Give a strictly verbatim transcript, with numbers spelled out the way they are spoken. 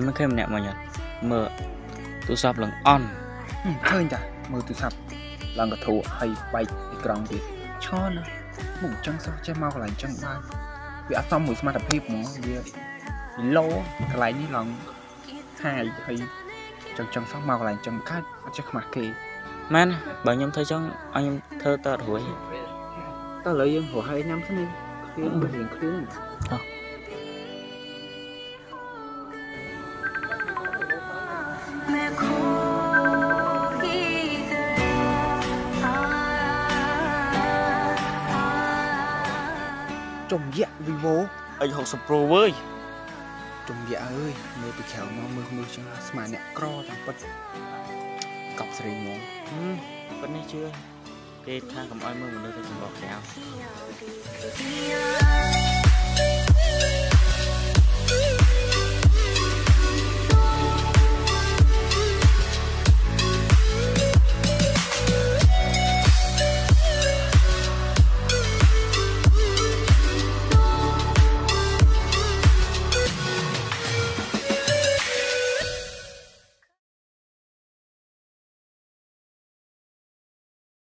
มันไม่เคยมันแหนมอย่างเมื่อตู้ซับหลังอ่อนเคยจ้ะเมื่อตู้ซับหลังกระทูให้ไปอีกรองดิชอบนะหมูจังซักจะเมาไหลจังบ้านเวียซ้อมหมูสมาร์ทพีบหมอเวียโลไหลนี่หลังหายให้จังจังซักเมาไหลจังคัดจะขมักเกย์แม่นบางยามเธอจังอันยามเธอตัดหัวตาเลยยังหัวให้น้ำสักนิดเคลื่อนไปเห็นเคลื่อนจมเยะวิโวไอหกสโปรเว้ยจมเยะเอ้ยมือไปแขวมองมือมือจังสมาเนี่ยกรอจังปัดกับสริงงปัดไม่เชื่อเด็ดข้ากับอ้อยมือมันเลยจะบอกแขว